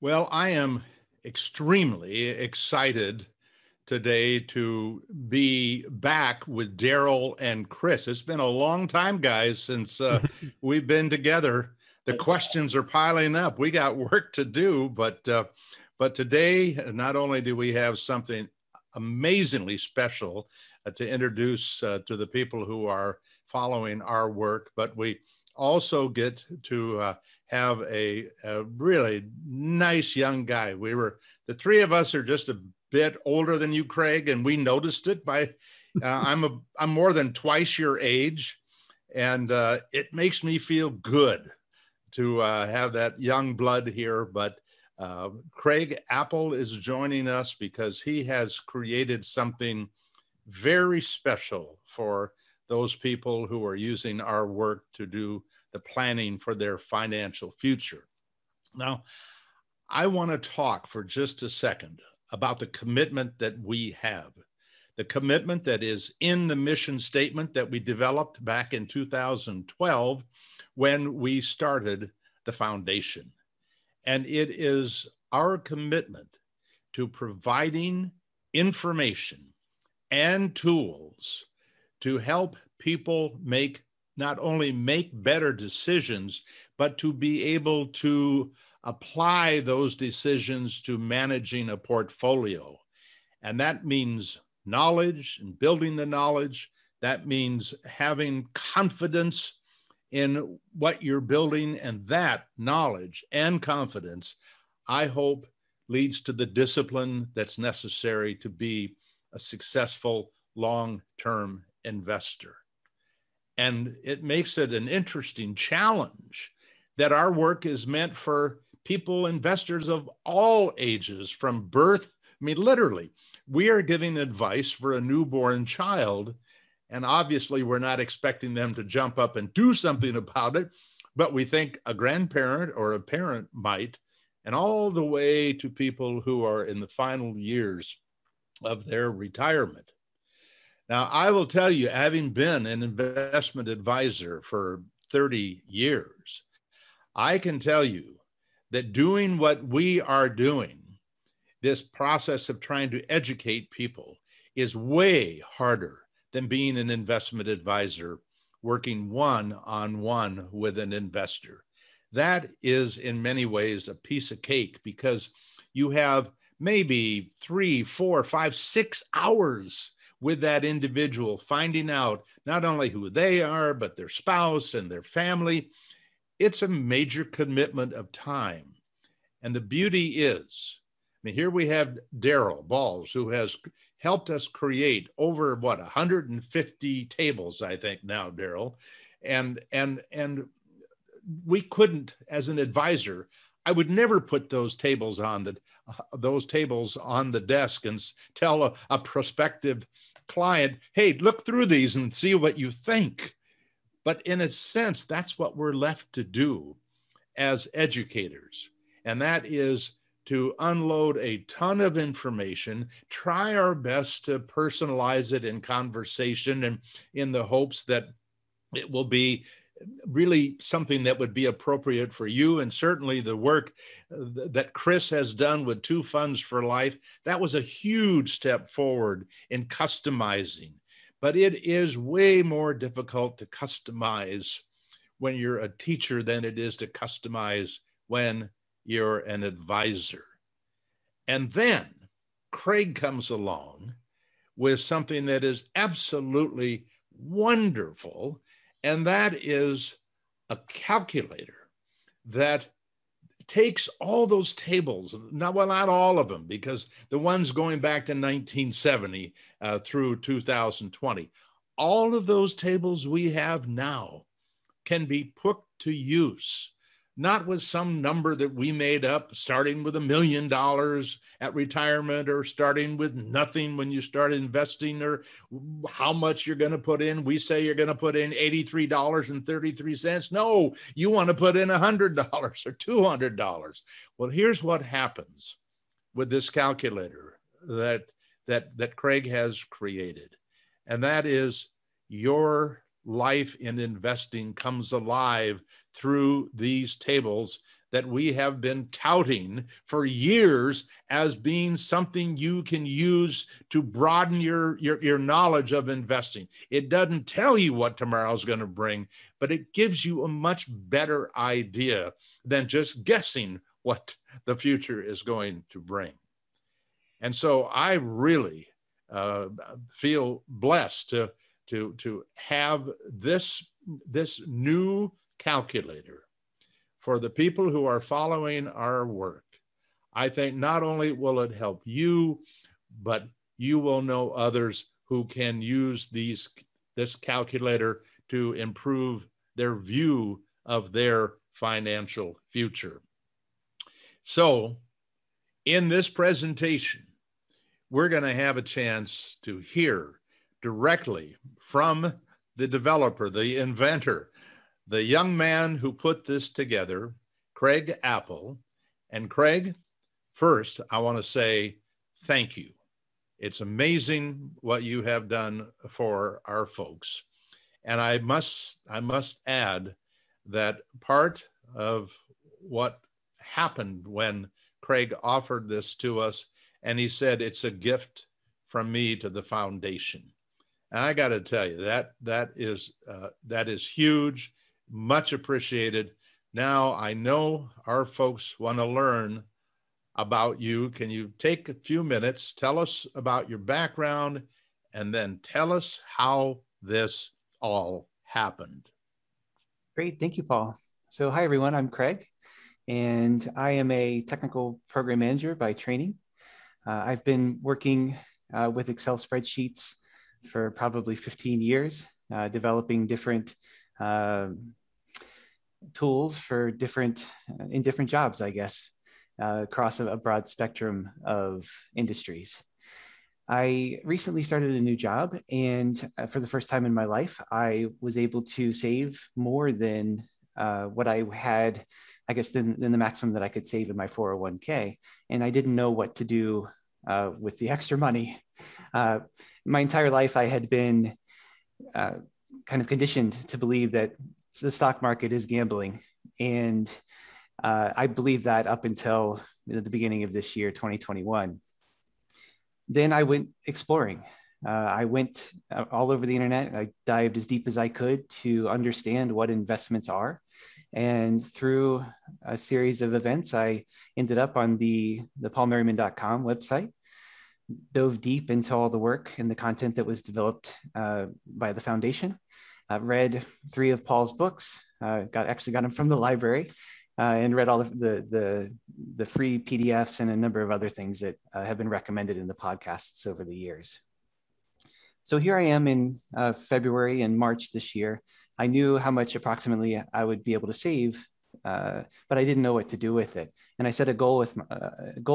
Well, I am extremely excited today to be back with Daryl and Chris. It's been a long time, guys, since we've been together. The questions are piling up. We got work to do, but today, not only do we have something amazingly special to introduce to the people who are following our work, but we also get to have a really nice young guy. The three of us are just a bit older than you, Craig, and we noticed it by, I'm more than twice your age, and it makes me feel good to have that young blood here. But Craig Appl is joining us because he has created something very special for those people who are using our work to do the planning for their financial future. Now, I want to talk for just a second about the commitment that we have, the commitment that is in the mission statement that we developed back in 2012 when we started the foundation. And it is our commitment to providing information and tools to help people not only make better decisions, but to be able to apply those decisions to managing a portfolio. And that means knowledge and building the knowledge. That means having confidence in what you're building, and that knowledge and confidence, I hope, leads to the discipline that's necessary to be a successful long-term investor. And it makes it an interesting challenge that our work is meant for people, investors of all ages from birth. I mean, literally, we are giving advice for a newborn child, and obviously we're not expecting them to jump up and do something about it, but we think a grandparent or a parent might, and all the way to people who are in the final years of their retirement. Now, I will tell you, having been an investment advisor for 30 years, I can tell you that doing what we are doing, this process of trying to educate people, is way harder than being an investment advisor working one-on-one with an investor. That is, in many ways, a piece of cake, because you have maybe 3, 4, 5, 6 hours with that individual, finding out not only who they are, but their spouse and their family. It's a major commitment of time. And the beauty is, I mean, here we have Daryl Bahls, who has helped us create over, what, 150 tables, I think now, Daryl. And we couldn't, as an advisor, I would never put those tables on the desk and tell a prospective client, hey, look through these and see what you think. But in a sense, that's what we're left to do as educators. And that is to unload a ton of information, try our best to personalize it in conversation and in the hopes that it will be really something that would be appropriate for you. And certainly the work that Chris has done with Two Funds for Life, that was a huge step forward in customizing. But it is way more difficult to customize when you're a teacher than it is to customize when you're an advisor. And then Craig comes along with something that is absolutely wonderful, and that is a calculator that takes all those tables, not all of them, because the ones going back to 1970 through 2020, all of those tables we have now can be put to use, not with some number that we made up, starting with $1 million at retirement, or starting with nothing when you start investing, or how much you're going to put in. We say you're going to put in $83.33. No, you want to put in $100 or $200. Well, here's what happens with this calculator that Craig has created. And that is, your life in investing comes alive through these tables that we have been touting for years as being something you can use to broaden your knowledge of investing. It doesn't tell you what tomorrow's going to bring, but it gives you a much better idea than just guessing what the future is going to bring. And so I really feel blessed to have this new calculator for the people who are following our work. I think not only will it help you, but you will know others who can use this calculator to improve their view of their financial future. So in this presentation, we're going to have a chance to hear directly from the developer, the inventor, the young man who put this together, Craig Appl. And Craig, first, I want to say thank you. It's amazing what you have done for our folks. And I must add that part of what happened when Craig offered this to us, and he said, it's a gift from me to the foundation. And I got to tell you, that is huge. Much appreciated. Now I know our folks want to learn about you. Can you take a few minutes, tell us about your background, and then tell us how this all happened? Great. Thank you, Paul. So hi, everyone. I'm Craig, and I am a technical program manager by training. I've been working with Excel spreadsheets for probably 15 years, developing different tools for different jobs, I guess, across a broad spectrum of industries. I recently started a new job, and for the first time in my life, I was able to save more than what I had, I guess, than the maximum that I could save in my 401k. And I didn't know what to do with the extra money. My entire life, I had been kind of conditioned to believe that the stock market is gambling. And I believed that up until the beginning of this year, 2021. Then I went exploring. I went all over the internet. I dived as deep as I could to understand what investments are. And through a series of events, I ended up on the paulmerriman.com website. Dove deep into all the work and the content that was developed by the foundation. Read 3 of Paul's books, actually got them from the library, and read all of the free PDFs and a number of other things that have been recommended in the podcasts over the years. So here I am in February and March this year. I knew how much approximately I would be able to save, but I didn't know what to do with it. And I set a goal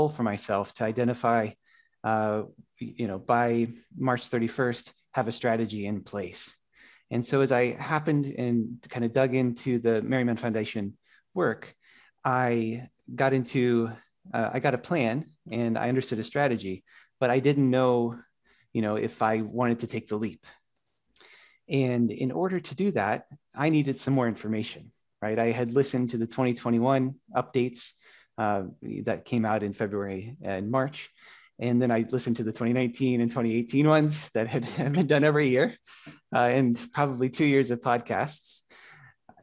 for myself to identify, by March 31st, have a strategy in place. And so as I happened and kind of dug into the Merriman Foundation work, I got a plan and I understood a strategy, but I didn't know, if I wanted to take the leap. And in order to do that, I needed some more information, right? I had listened to the 2021 updates that came out in February and March. And then I listened to the 2019 and 2018 ones that had been done every year, and probably 2 years of podcasts.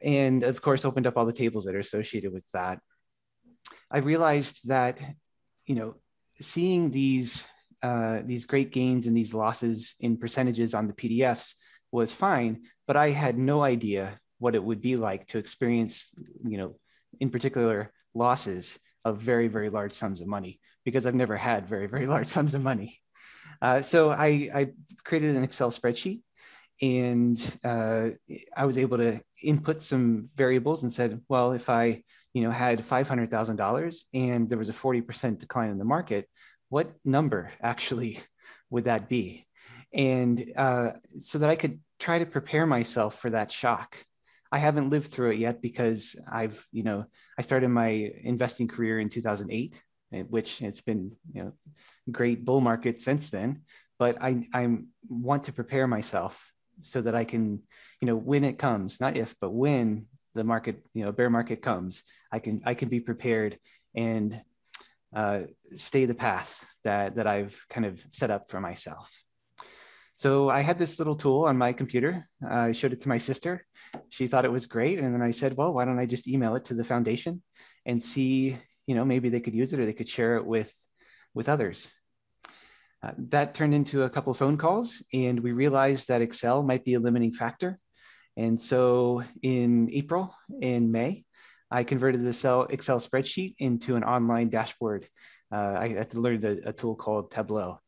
And of course, opened up all the tables that are associated with that. I realized that, seeing these great gains and these losses in percentages on the PDFs was fine, but I had no idea what it would be like to experience, in particular, losses of very, very large sums of money, because I've never had very, very large sums of money. So I created an Excel spreadsheet, and I was able to input some variables and said, well, if I had $500,000 and there was a 40% decline in the market, what number actually would that be? And so that I could try to prepare myself for that shock. I haven't lived through it yet because I started my investing career in 2008, which it's been, great bull market since then, but I want to prepare myself so that I can, when it comes, not if, but when the market, bear market comes, I can be prepared and stay the path that I've kind of set up for myself. So I had this little tool on my computer. I showed it to my sister. She thought it was great. And then I said, well, why don't I just email it to the foundation and see, you know, maybe they could use it or they could share it with others. That turned into a couple phone calls, and we realized that Excel might be a limiting factor. And so in April and May, I converted the Excel spreadsheet into an online dashboard. I had to learn a tool called Tableau.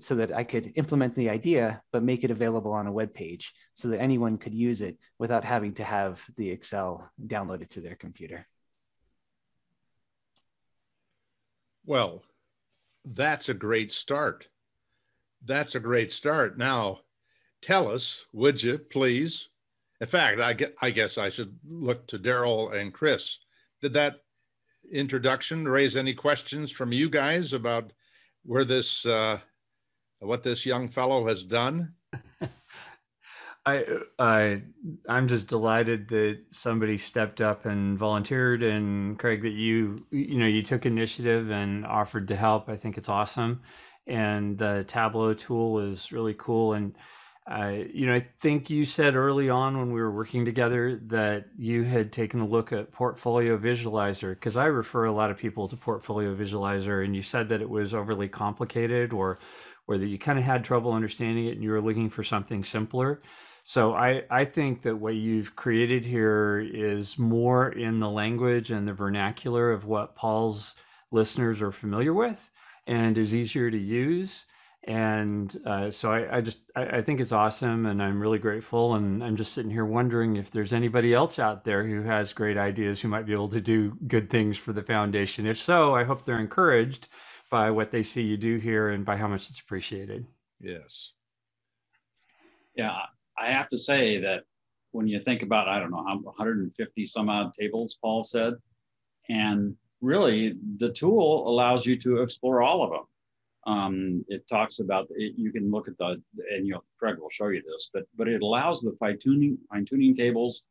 So that I could implement the idea, but make it available on a web page so that anyone could use it without having to have the Excel downloaded to their computer. Well, that's a great start. That's a great start. Now, tell us, would you please? In fact, I guess I should look to Daryl and Chris. Did that introduction raise any questions from you guys about where this what this young fellow has done? I'm just delighted that somebody stepped up and volunteered, and Craig, that you took initiative and offered to help. I think it's awesome, and the Tableau tool is really cool. And I think you said early on when we were working together that you had taken a look at Portfolio Visualizer, because I refer a lot of people to Portfolio Visualizer, and you said that it was overly complicated or that you kind of had trouble understanding it and you were looking for something simpler. So I think that what you've created here is more in the language and the vernacular of what Paul's listeners are familiar with and is easier to use. And so I think it's awesome, and I'm really grateful. And I'm just sitting here wondering if there's anybody else out there who has great ideas who might be able to do good things for the foundation. If so, I hope they're encouraged by what they see you do here and by how much it's appreciated. Yes. Yeah, I have to say that when you think about, I don't know, 150 some odd tables, Paul said, and really the tool allows you to explore all of them. It talks about it, you can look at the, and Craig will show you this, but it allows the fine tuning tables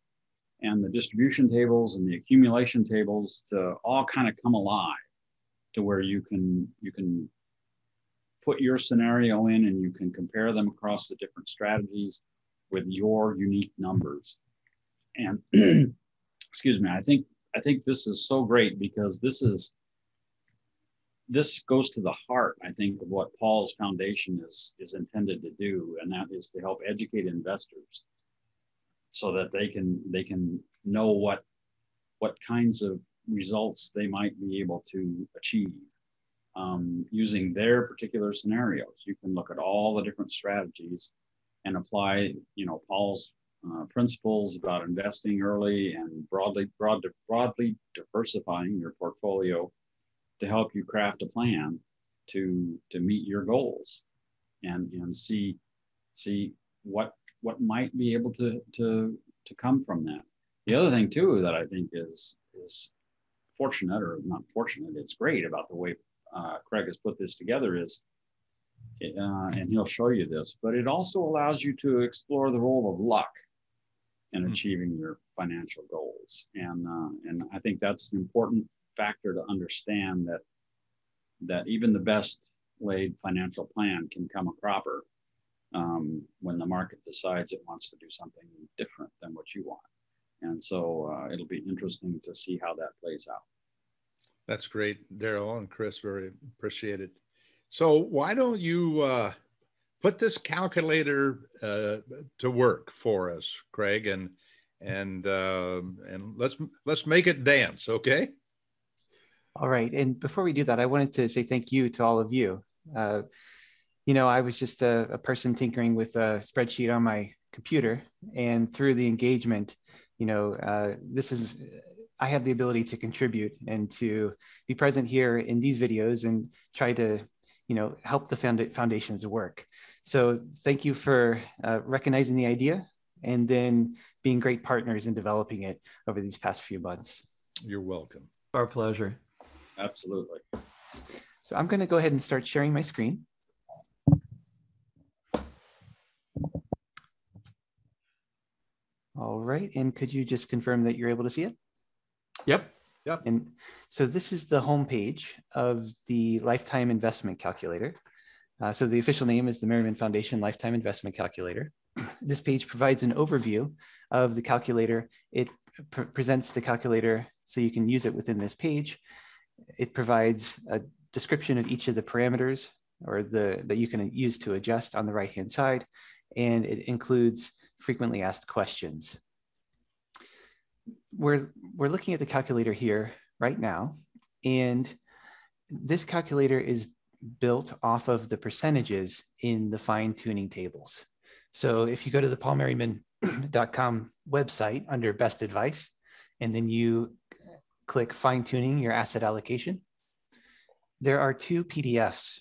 and the distribution tables and the accumulation tables to all kind of come alive to where you can put your scenario in and you can compare them across the different strategies with your unique numbers. And excuse me, I think this is so great because this goes to the heart, I think, of what Paul's foundation is intended to do, and that is to help educate investors so that they can know what kinds of results they might be able to achieve using their particular scenarios. You can look at all the different strategies and apply, Paul's principles about investing early and broadly diversifying your portfolio to help you craft a plan to meet your goals and see what might be able to come from that. The other thing too that I think is fortunate, or not fortunate, it's great about the way Craig has put this together is, and he'll show you this, but it also allows you to explore the role of luck in achieving your financial goals. And I think that's an important factor to understand, that even the best laid financial plan can come a cropper when the market decides it wants to do something different than what you want. And so it'll be interesting to see how that plays out. That's great, Daryl and Chris, very appreciated. So why don't you put this calculator to work for us, Craig, and let's make it dance, okay? All right. And before we do that, I wanted to say thank you to all of you. I was just a person tinkering with a spreadsheet on my computer, and through the engagement, I have the ability to contribute and to be present here in these videos and try to, help the foundation's work. So thank you for recognizing the idea and then being great partners in developing it over these past few months. You're welcome. Our pleasure. Absolutely. So I'm going to go ahead and start sharing my screen. All right. And could you just confirm that you're able to see it? Yep. Yep. And so this is the homepage of the Lifetime Investment Calculator. So the official name is the Merriman Foundation Lifetime Investment Calculator. This page provides an overview of the calculator. It presents the calculator so you can use it within this page. It provides a description of each of the parameters or that you can use to adjust on the right-hand side. And it includes frequently asked questions. We're looking at the calculator here right now, and this calculator is built off of the percentages in the fine-tuning tables. So if you go to the paulmerriman.com website under best advice, and then you click fine-tuning your asset allocation, there are two PDFs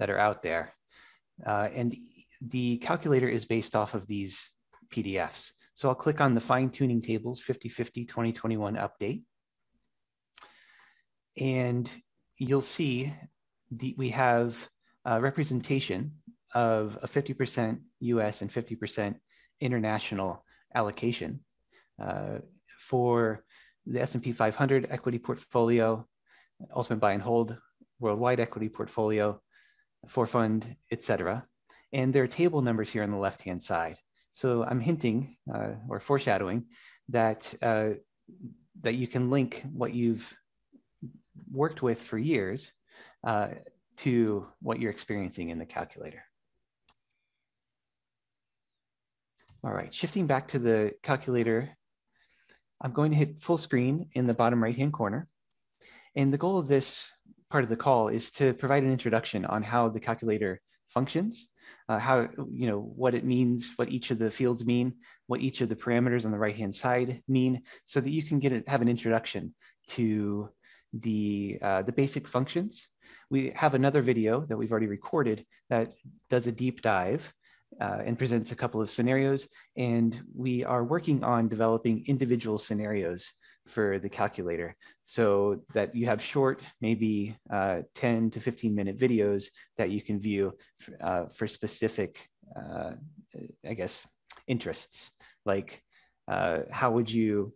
that are out there. And the calculator is based off of these PDFs. So I'll click on the fine-tuning tables 50/50 2021 update. And you'll see we have a representation of a 50% US and 50% international allocation for the S&P 500 equity portfolio, ultimate buy and hold, worldwide equity portfolio, four fund, et cetera. And there are table numbers here on the left-hand side. So I'm hinting or foreshadowing that, that you can link what you've worked with for years to what you're experiencing in the calculator. All right, shifting back to the calculator, I'm going to hit full screen in the bottom right-hand corner. And the goal of this part of the call is to provide an introduction on how the calculator functions, how, you know, what it means, what each of the fields mean, what each of the parameters on the right-hand side mean, so that you can have an introduction to the basic functions. We have another video that we've already recorded that does a deep dive and presents a couple of scenarios. And we are working on developing individual scenarios for the calculator so that you have short, maybe 10 to 15 minute videos that you can view for specific, I guess, interests. Like, do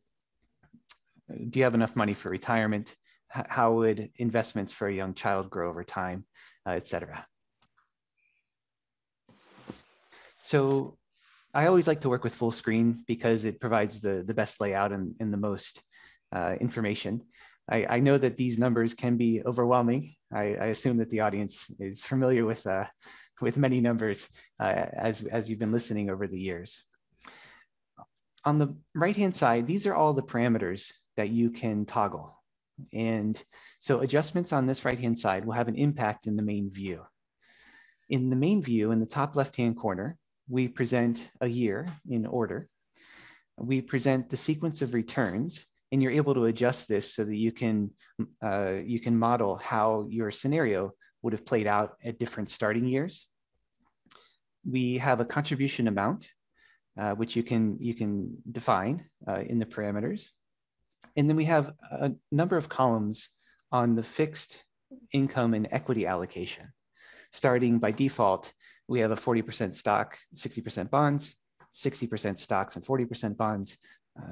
you have enough money for retirement? How would investments for a young child grow over time, et cetera? So I always like to work with full screen because it provides the best layout and the most information. I know that these numbers can be overwhelming. I assume that the audience is familiar with many numbers as you've been listening over the years. On the right-hand side, these are all the parameters that you can toggle. And so adjustments on this right-hand side will have an impact in the main view. In the main view, in the top left-hand corner, we present a year in order. We present the sequence of returns, and you're able to adjust this so that you can model how your scenario would have played out at different starting years. We have a contribution amount, which you can define in the parameters. And then we have a number of columns on the fixed income and equity allocation. Starting by default, we have a 40% stock, 60% bonds, 60% stocks and 40% bonds,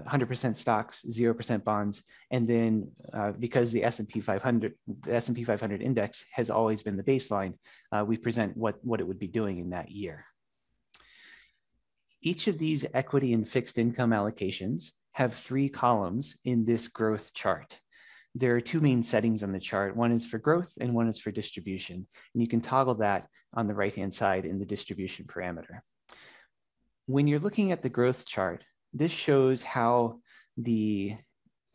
100% stocks, 0% bonds. And then because the S&P 500 index has always been the baseline, we present what it would be doing in that year. Each of these equity and fixed income allocations have three columns in this growth chart. There are two main settings on the chart. One is for growth and one is for distribution. And you can toggle that on the right-hand side in the distribution parameter. When you're looking at the growth chart, this shows how the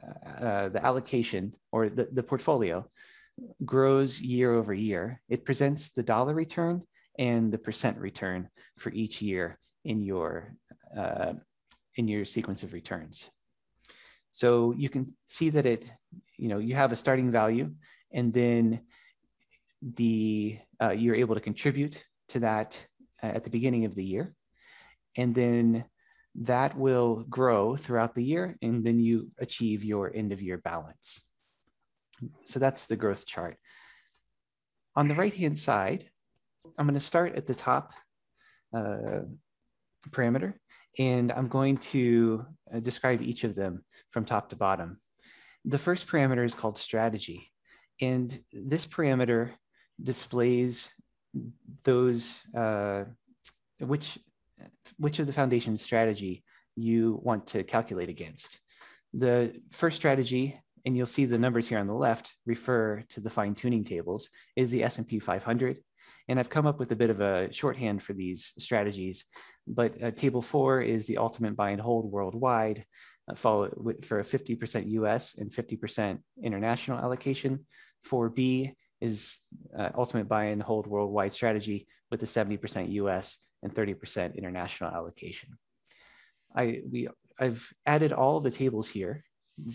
allocation or the portfolio grows year over year. It presents the dollar return and the percent return for each year in your sequence of returns. So you can see that you have a starting value, and then you're able to contribute to that at the beginning of the year. And then that will grow throughout the year, and then you achieve your end of year balance. So that's the growth chart. On the right-hand side, I'm going to start at the top parameter. And I'm going to describe each of them from top to bottom. The first parameter is called strategy. And this parameter displays those, which of the foundation's strategy you want to calculate against. The first strategy, and you'll see the numbers here on the left refer to the fine-tuning tables, is the S&P 500. And I've come up with a bit of a shorthand for these strategies, but table 4 is the ultimate buy and hold worldwide, followed with, for a 50% US and 50% international allocation. 4B is ultimate buy and hold worldwide strategy with a 70% US and 30% international allocation. I've added all of the tables here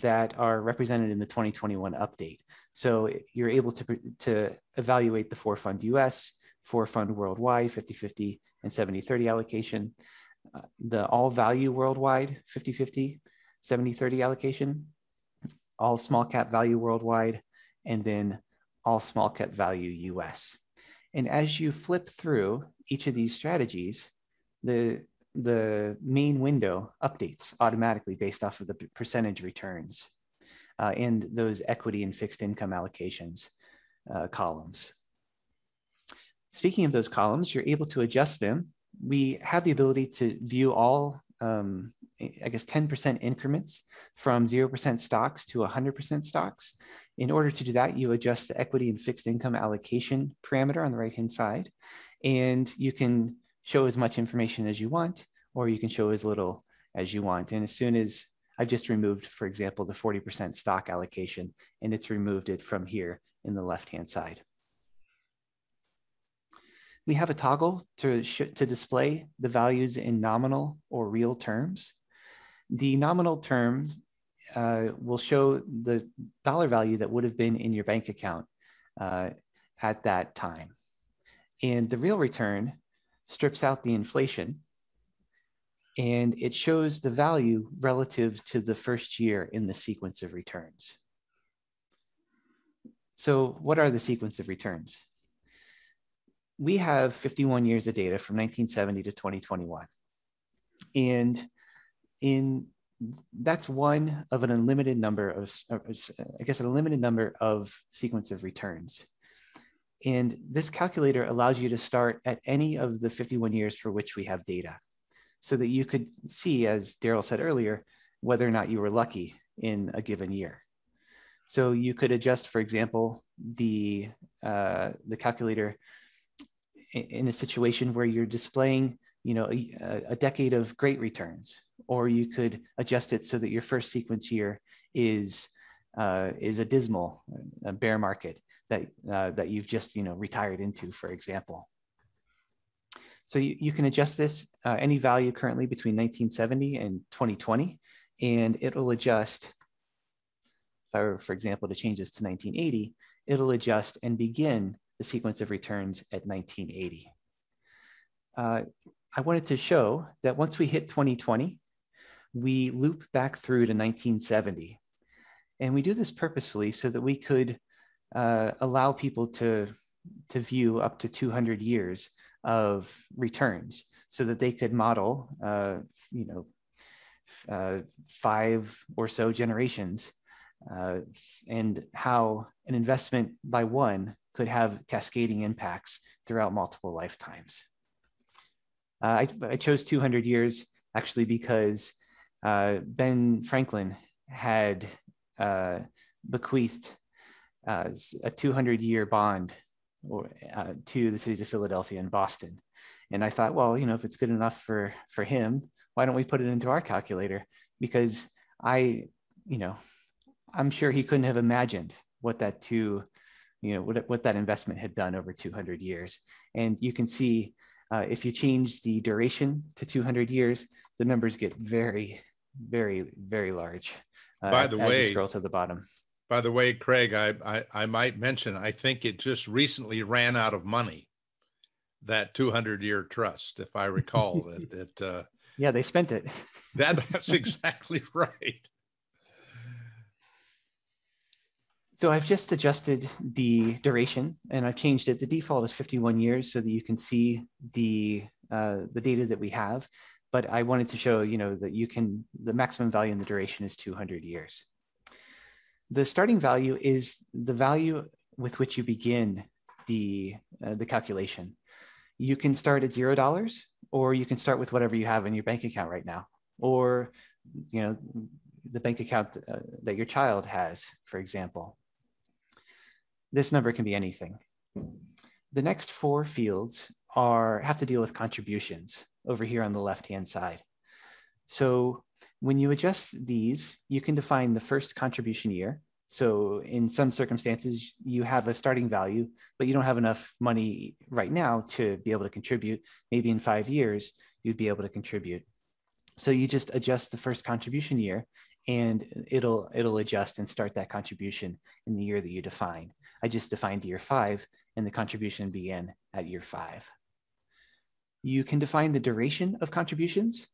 that are represented in the 2021 update. So you're able to evaluate the 4-fund US, 4-fund worldwide, 50-50 and 70-30 allocation, the all-value worldwide, 50-50, 70-30 allocation, all small-cap value worldwide, and then all small-cap value US. And as you flip through each of these strategies, the main window updates automatically based off of the percentage returns and those equity and fixed income allocations columns. Speaking of those columns, you're able to adjust them. We have the ability to view all, I guess, 10% increments from 0% stocks to 100% stocks. In order to do that, you adjust the equity and fixed income allocation parameter on the right-hand side, and you can show as much information as you want, or you can show as little as you want. And as soon as I've just removed, for example, the 40% stock allocation, and it's removed it from here in the left-hand side. We have a toggle to display the values in nominal or real terms. The nominal term will show the dollar value that would have been in your bank account at that time. And the real return strips out the inflation, and it shows the value relative to the first year in the sequence of returns. So what are the sequence of returns? We have 51 years of data from 1970 to 2021. And that's one of an unlimited number of, I guess, a limited number of sequence of returns. And this calculator allows you to start at any of the 51 years for which we have data, so that you could see, as Daryl said earlier, whether or not you were lucky in a given year. So you could adjust, for example, the calculator in a situation where you're displaying, you know, a decade of great returns, or you could adjust it so that your first sequence year is a dismal, a bear market that you've just, you know, retired into, for example. So you can adjust this any value currently between 1970 and 2020, and it'll adjust. If I were, for example, to change this to 1980, it'll adjust and begin the sequence of returns at 1980. I wanted to show that once we hit 2020, we loop back through to 1970. And we do this purposefully so that we could allow people to view up to 200 years of returns, so that they could model, you know, 5 or so generations, and how an investment by one could have cascading impacts throughout multiple lifetimes. I chose 200 years actually because Ben Franklin had bequeathed a 200-year bond to the cities of Philadelphia and Boston. And I thought, well, you know, if it's good enough for him, why don't we put it into our calculator? Because you know, I'm sure he couldn't have imagined what that what that investment had done over 200 years. And you can see if you change the duration to 200 years, the numbers get very, very, very large. By the way, scroll to the bottom. By the way, Craig, I might mention, I think it just recently ran out of money, that 200-year trust, if I recall. Yeah, they spent it. That's exactly right. So I've just adjusted the duration, and I've changed it. The default is 51 years, so that you can see the data that we have. But I wanted to show, you know, that the maximum value in the duration is 200 years. The starting value is the value with which you begin the calculation. You can start at $0, or you can start with whatever you have in your bank account right now, or the bank account that your child has, for example. This number can be anything. The next four fields have to deal with contributions over here on the left-hand side. So when you adjust these, you can define the first contribution year. So in some circumstances, you have a starting value, but you don't have enough money right now to be able to contribute. Maybe in 5 years, you'd be able to contribute. So you just adjust the first contribution year, and it'll adjust and start that contribution in the year that you define. I just defined year 5, and the contribution began at year 5. You can define the duration of contributions.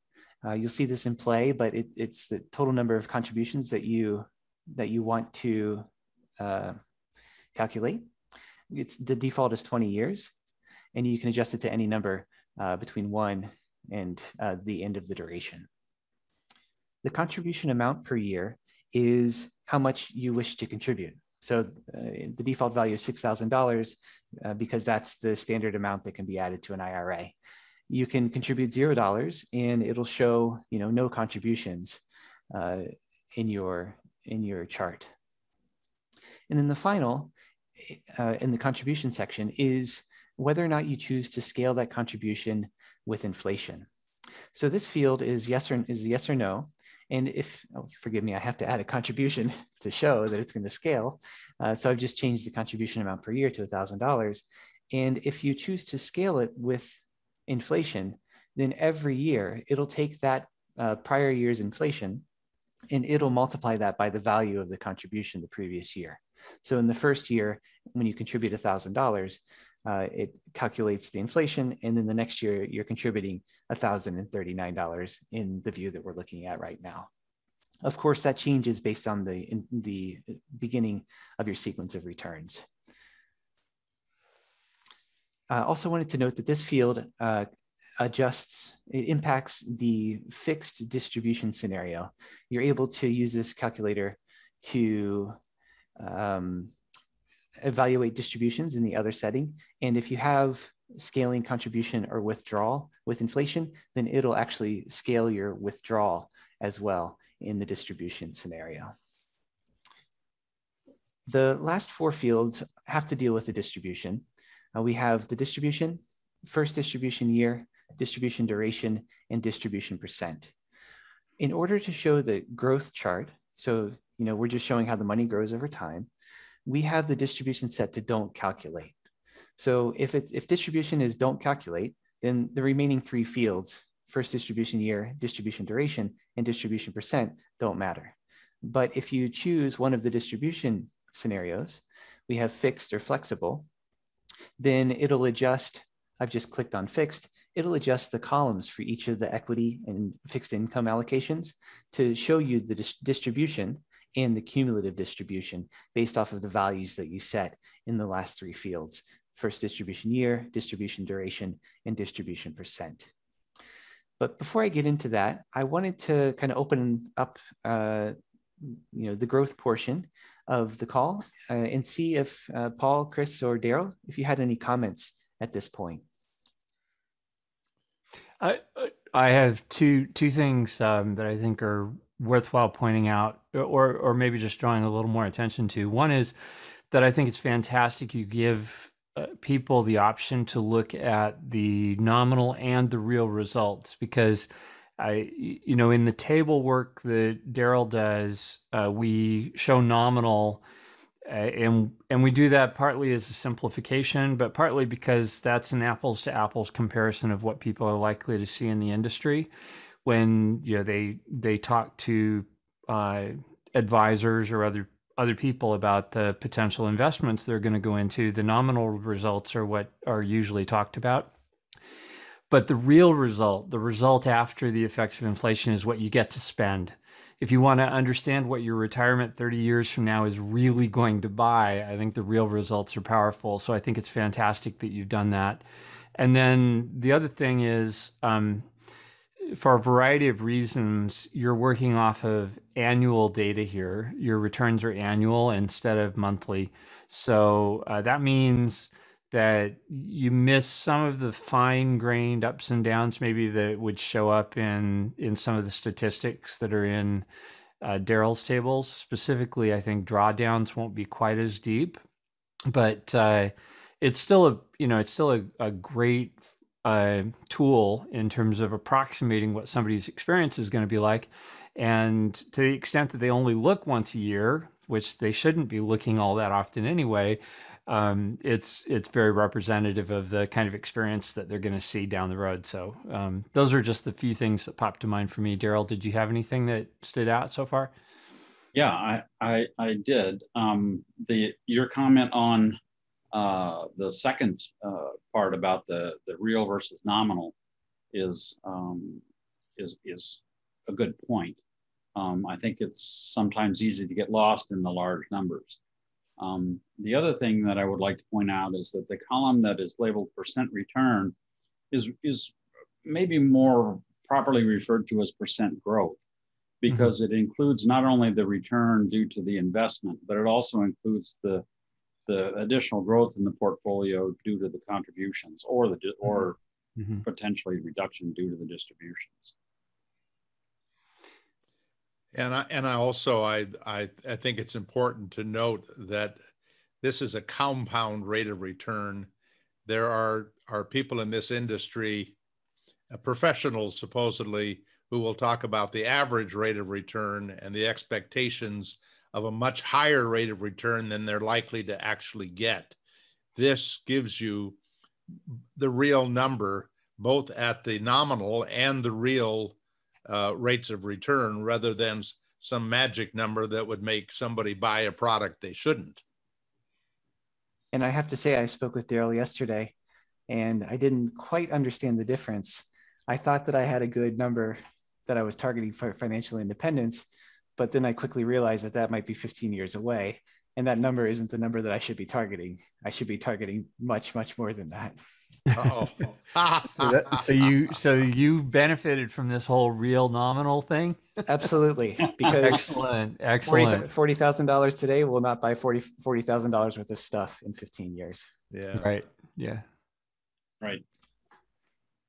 You'll see this in play, but it's the total number of contributions that you want to calculate. The default is 20 years, and you can adjust it to any number between 1 and the end of the duration. The contribution amount per year is how much you wish to contribute. So the default value is $6,000 because that's the standard amount that can be added to an IRA. You can contribute $0, and it'll show no contributions in your chart. And then the final in the contribution section is whether or not you choose to scale that contribution with inflation. So this field is yes or no. And if, oh, forgive me, I have to add a contribution to show that it's going to scale. So I've just changed the contribution amount per year to $1,000. And if you choose to scale it with inflation, then every year it'll take that prior year's inflation and it'll multiply that by the value of the contribution the previous year. So in the first year, when you contribute $1,000, it calculates the inflation, and then the next year you're contributing $1,039 in the view that we're looking at right now. Of course, that changes based on the beginning of your sequence of returns. I also wanted to note that this field it impacts the fixed distribution scenario. You're able to use this calculator to evaluate distributions in the other setting. And if you have scaling contribution or withdrawal with inflation, then it'll actually scale your withdrawal as well in the distribution scenario. The last four fields have to deal with the distribution. We have the distribution, first distribution year, distribution duration, and distribution percent. In order to show the growth chart, so we're just showing how the money grows over time, we have the distribution set to don't calculate. So if distribution is don't calculate, then the remaining three fields, first distribution year, distribution duration, and distribution percent, don't matter. But if you choose one of the distribution scenarios, we have fixed or flexible, then it'll adjust. I've just clicked on fixed. It'll adjust the columns for each of the equity and fixed income allocations to show you the distribution and the cumulative distribution based off of the values that you set in the last three fields, first distribution year, distribution duration, and distribution percent. But before I get into that, I wanted to kind of open up the growth portion of the call and see if Paul, Chris, or Daryl, if you had any comments at this point. I have two things that I think are worthwhile pointing out, or maybe just drawing a little more attention to. One is that I think it's fantastic you give people the option to look at the nominal and the real results, because in the table work that Daryl does, we show nominal, and we do that partly as a simplification, but partly because that's an apples to apples comparison of what people are likely to see in the industry when they talk to advisors or other people about the potential investments they're going to go into. The nominal results are what are usually talked about, but the real result, the result after the effects of inflation, is what you get to spend. If you want to understand what your retirement 30 years from now is really going to buy, I think the real results are powerful. So I think it's fantastic that you've done that. And then the other thing is for a variety of reasons, you're working off of annual data here. Your returns are annual instead of monthly. So that means that you miss some of the fine-grained ups and downs maybe that would show up in some of the statistics that are in Daryl's tables. Specifically, I think drawdowns won't be quite as deep, but it's still a great tool in terms of approximating what somebody's experience is going to be like. And to the extent that they only look once a year, which they shouldn't be looking all that often anyway, it's very representative of the kind of experience that they're going to see down the road. So those are just the few things that popped to mind for me. Daryl, did you have anything that stood out so far? Yeah, I did. Your comment on the second part about the real versus nominal is a good point. I think it's sometimes easy to get lost in the large numbers. The other thing that I would like to point out is that the column that is labeled percent return is maybe more properly referred to as percent growth, because it includes not only the return due to the investment, but it also includes the additional growth in the portfolio due to the contributions or potentially reduction due to the distributions. And I think it's important to note that this is a compound rate of return. There are people in this industry, professionals supposedly, who will talk about the average rate of return and the expectations of a much higher rate of return than they're likely to actually get. This gives you the real number, both at the nominal and the real rates of return, rather than some magic number that would make somebody buy a product they shouldn't. And I have to say, I spoke with Daryl yesterday and I didn't quite understand the difference. I thought that I had a good number that I was targeting for financial independence, but then I quickly realized that that might be 15 years away. And that number isn't the number that I should be targeting. I should be targeting much, much more than that. Uh-oh. so you benefited from this whole real nominal thing? Absolutely. Because excellent. $40,000 today will not buy $40,000 worth of stuff in 15 years. Yeah. Right. Yeah. Right.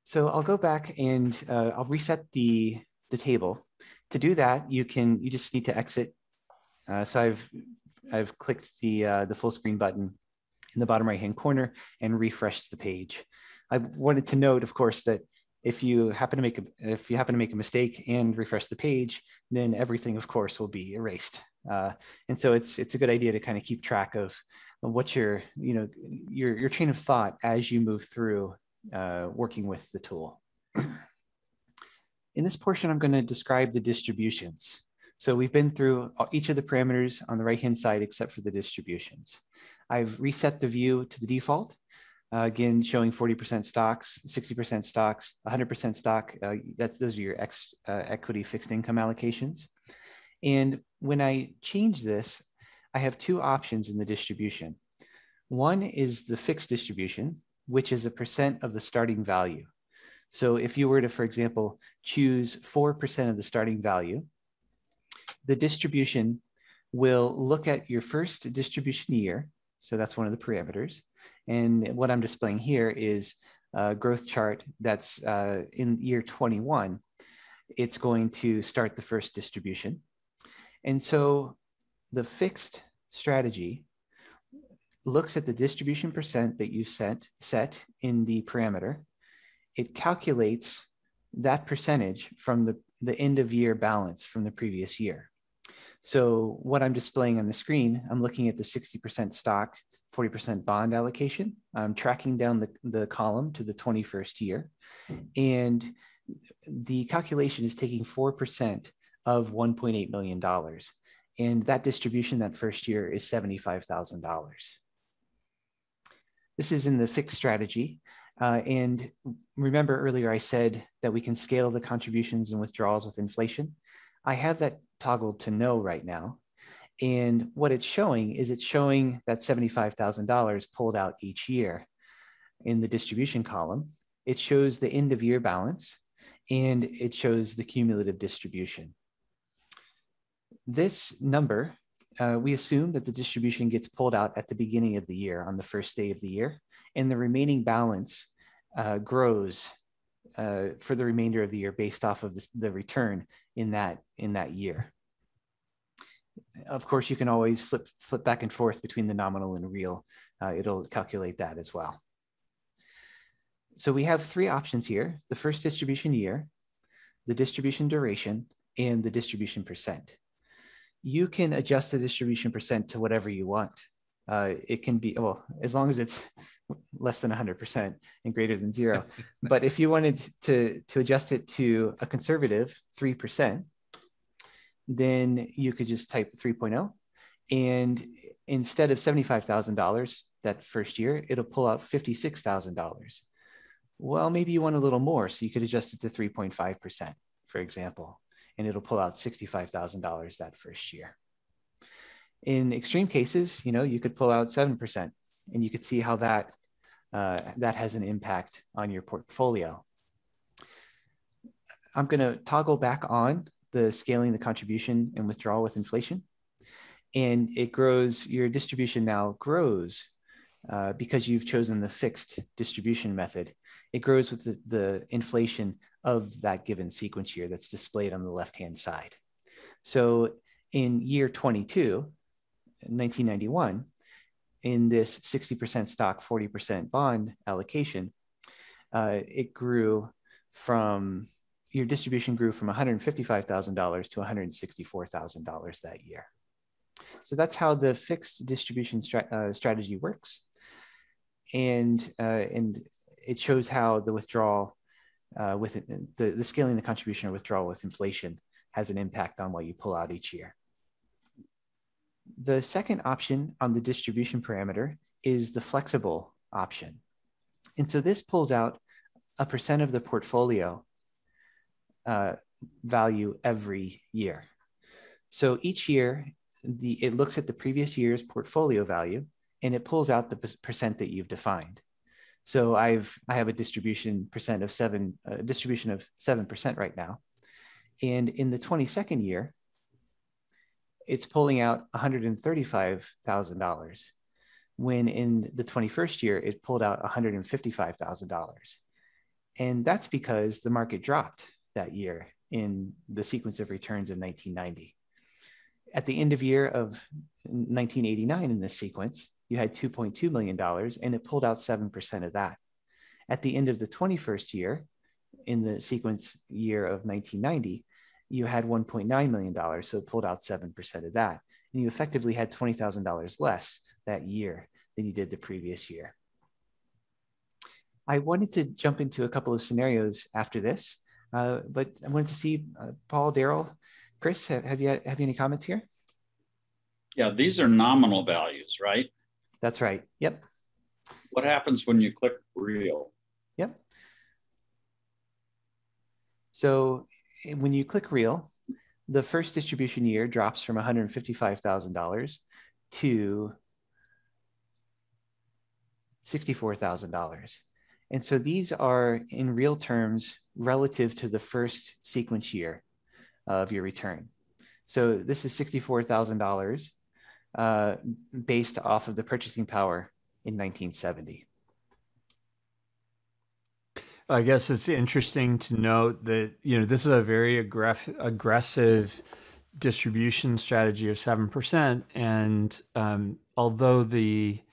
So I'll go back and I'll reset the table. To do that, you just need to exit. So I've clicked the full screen button in the bottom right-hand corner and refreshed the page. I wanted to note, of course, that if you happen to make a mistake and refresh the page, then everything, of course, will be erased. And so it's a good idea to kind of keep track of what your train of thought as you move through working with the tool. In this portion, I'm going to describe the distributions. So we've been through each of the parameters on the right-hand side, except for the distributions. I've reset the view to the default, again, showing 40% stocks, 60% stocks, 100% stock. Those are your equity fixed income allocations. And when I change this, I have two options in the distribution. One is the fixed distribution, which is a percent of the starting value. So if you were to, for example, choose 4% of the starting value, the distribution will look at your first distribution year. So that's one of the parameters. And what I'm displaying here is a growth chart that's in year 21. It's going to start the first distribution. And so the fixed strategy looks at the distribution percent that you set in the parameter. It calculates that percentage from the end of year balance from the previous year. So what I'm displaying on the screen, I'm looking at the 60% stock, 40% bond allocation. I'm tracking down the column to the 21st year. And the calculation is taking 4% of $1.8 million. And that distribution that first year is $75,000. This is in the fixed strategy. And remember earlier, I said that we can scale the contributions and withdrawals with inflation. I have that toggled to no right now. And what it's showing is it's showing that $75,000 pulled out each year in the distribution column. It shows the end of year balance. and it shows the cumulative distribution. This number, we assume that the distribution gets pulled out at the beginning of the year, on the first day of the year, and the remaining balance grows for the remainder of the year based off of the return in that year. Of course, you can always flip back and forth between the nominal and real. It'll calculate that as well. So we have three options here: the first distribution year, the distribution duration, and the distribution percent. You can adjust the distribution percent to whatever you want. It can be, well, as long as it's less than 100% and greater than zero. But if you wanted to adjust it to a conservative 3%, then you could just type 3.0. And instead of $75,000 that first year, it'll pull out $56,000. Well, maybe you want a little more, so you could adjust it to 3.5%, for example, and it'll pull out $65,000 that first year. In extreme cases, you know, you could pull out 7%, and you could see how that has an impact on your portfolio. I'm going to toggle back on the scaling, the contribution, and withdrawal with inflation, and it grows. Your distribution now grows because you've chosen the fixed distribution method. It grows with the inflation of that given sequence year that's displayed on the left-hand side. So in year 1991, in this 60% stock, 40% bond allocation, it grew from, your distribution grew from $155,000 to $164,000 that year. So that's how the fixed distribution strategy works. And it shows how the withdrawal with the scaling, the contribution, or withdrawal with inflation has an impact on what you pull out each year. The second option on the distribution parameter is the flexible option. And so this pulls out a percent of the portfolio value every year. So each year, it looks at the previous year's portfolio value, and it pulls out the percent that you've defined. So I have a distribution of 7% right now, and in the 22nd year, it's pulling out $135,000. When in the 21st year, it pulled out $155,000, and that's because the market dropped that year in the sequence of returns in 1990. At the end of year of 1989 in this sequence, you had $2.2 million and it pulled out 7% of that. At the end of the 21st year, in the sequence year of 1990, you had $1.9 million, so it pulled out 7% of that. And you effectively had $20,000 less that year than you did the previous year. I wanted to jump into a couple of scenarios after this, but I wanted to see Paul, Daryl, Chris, have you any comments here? Yeah, these are nominal values, right? That's right. Yep. What happens when you click real? Yep. So when you click real, the first distribution year drops from $155,000 to $64,000. And so these are, in real terms, relative to the first sequence year of your return. So this is $64,000 based off of the purchasing power in 1970. I guess it's interesting to note that, you know, this is a very aggressive distribution strategy of 7%. And although and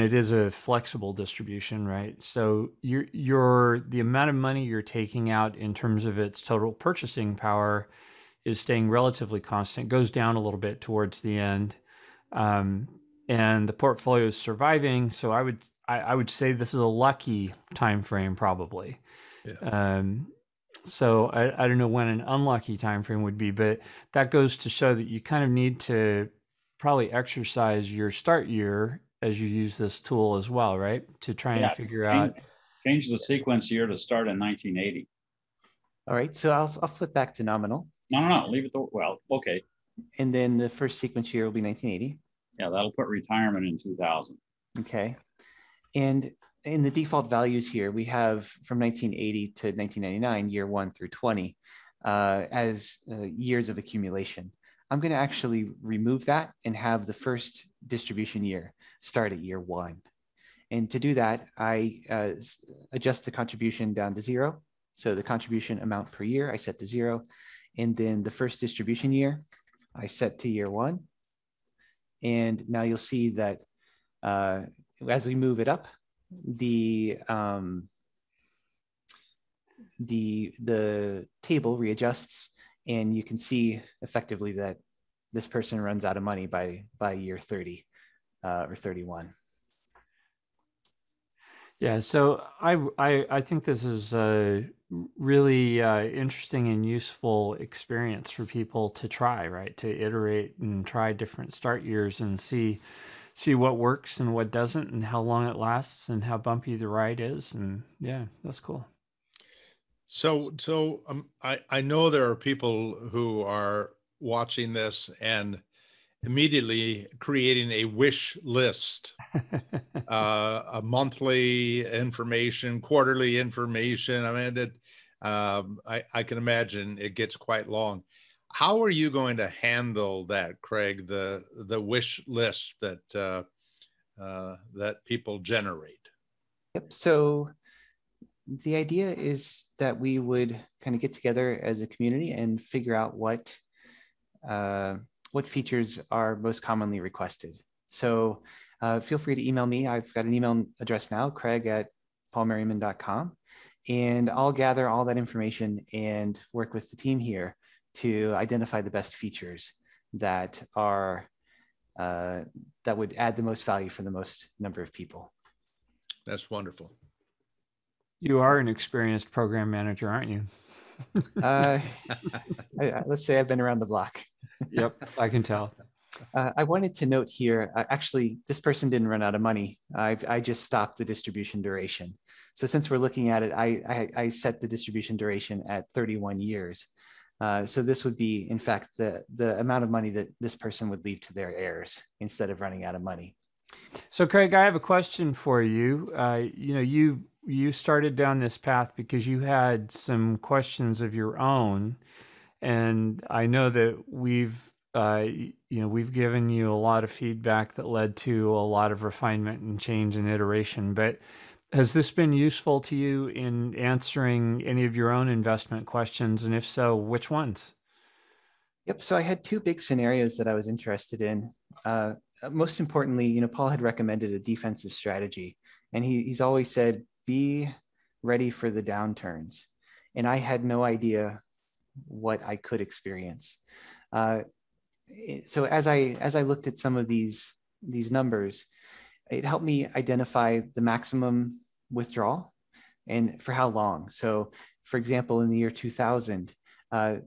it is a flexible distribution, right? So the amount of money you're taking out in terms of its total purchasing power is staying relatively constant, goes down a little bit towards the end, and the portfolio is surviving. So I would say this is a lucky time frame, probably. Yeah. So I don't know when an unlucky time frame would be, but that goes to show that you kind of need to probably exercise your start year as you use this tool as well, right? To try and figure out. Change the sequence year to start in 1980. All right, so I'll flip back to nominal. No, leave it to, well, okay. And then the first sequence year will be 1980. Yeah, that'll put retirement in 2000. Okay. And in the default values here, we have from 1980 to 1999, year one through 20, as years of accumulation. I'm going to actually remove that and have the first distribution year start at year one. And to do that, I adjust the contribution down to zero. So the contribution amount per year, I set to zero. And then the first distribution year, I set to year one. And now you'll see that as we move it up, the table readjusts, and you can see effectively that this person runs out of money by year 30 or 31. Yeah, so I think this is a really interesting and useful experience for people to try, right? To iterate and try different start years and see what works and what doesn't, and how long it lasts, and how bumpy the ride is. And yeah, that's cool. So I know there are people who are watching this and immediately creating a wish list, a monthly information, quarterly information. I mean, I can imagine it gets quite long. How are you going to handle that, Craig? The wish list that that people generate. Yep. So the idea is that we would kind of get together as a community and figure out what features are most commonly requested. So feel free to email me. I've got an email address now, craig@paulmerriman.com, and I'll gather all that information and work with the team here to identify the best features that are that would add the most value for the most number of people. That's wonderful. You are an experienced program manager, aren't you? Let's say I've been around the block. Yep, I can tell. I wanted to note here, actually, this person didn't run out of money. I just stopped the distribution duration. So since we're looking at it, I set the distribution duration at 31 years. So this would be, in fact, the amount of money that this person would leave to their heirs instead of running out of money. So, Craig, I have a question for you. You know, you started down this path because you had some questions of your own, and I know that we've given you a lot of feedback that led to a lot of refinement and change and iteration. But has this been useful to you in answering any of your own investment questions? And if so, which ones? Yep. So I had two big scenarios that I was interested in. Most importantly, you know, Paul had recommended a defensive strategy, and he's always said, be ready for the downturns. And I had no idea what I could experience. So as I looked at some of these numbers, it helped me identify the maximum withdrawal and for how long. So for example, in the year 2000,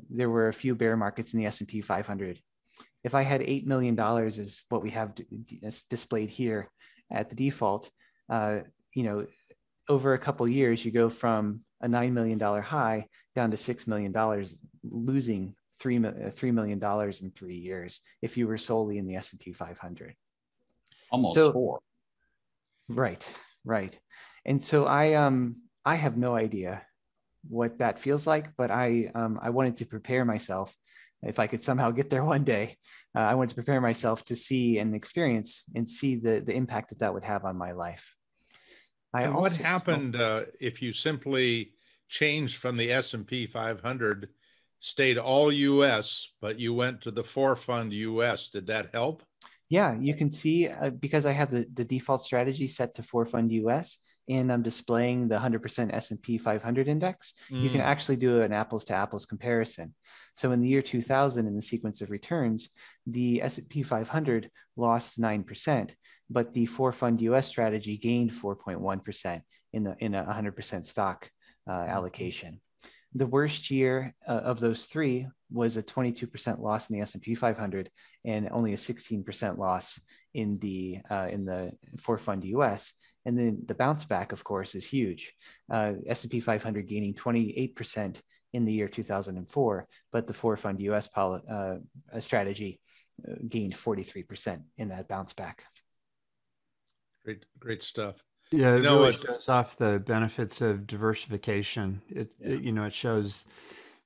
there were a few bear markets in the S&P 500. If I had $8 million is what we have displayed here at the default, you know, over a couple of years, you go from a $9 million high down to $6 million, losing $3 million in 3 years if you were solely in the S&P 500. Almost four. Right. And so I have no idea what that feels like, but I wanted to prepare myself. If I could somehow get there one day, I wanted to prepare myself to see and experience and see the impact that would have on my life. And what happened if you simply changed from the S&P 500, stayed all U.S., but you went to the four fund U.S.? Did that help? Yeah, you can see because I have the default strategy set to four fund US, and I'm displaying the 100% S&P 500 index, you can actually do an apples to apples comparison. So in the year 2000, in the sequence of returns, the S&P 500 lost 9%, but the four fund US strategy gained 4.1% in a 100% stock allocation. The worst year of those three was a 22% loss in the S&P 500 and only a 16% loss in the four fund US. And then the bounce back, of course, is huge. S&P 500 gaining 28% in the year 2004, but the four fund US strategy gained 43% in that bounce back. Great stuff. Yeah, it really shows off the benefits of diversification. It shows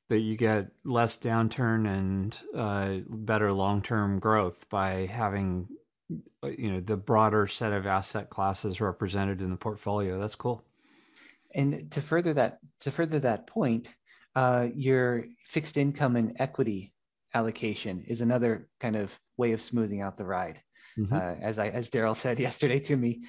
that you get less downturn and better long-term growth by having, the broader set of asset classes represented in the portfolio. That's cool. And to further that point, your fixed income and equity allocation is another kind of way of smoothing out the ride. Mm-hmm. As Daryl said yesterday to me.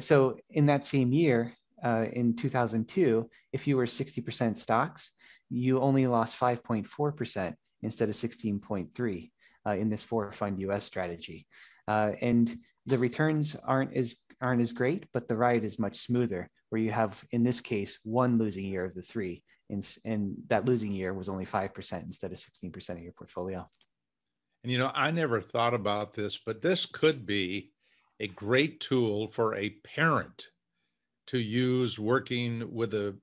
So in that same year, in 2002, if you were 60% stocks, you only lost 5.4% instead of 16.3% in this 4-fund US strategy. And the returns aren't as great, but the ride is much smoother, where you have, in this case, one losing year of the three. And that losing year was only 5% instead of 16% of your portfolio. And, I never thought about this, but this could be a great tool for a parent to use working with a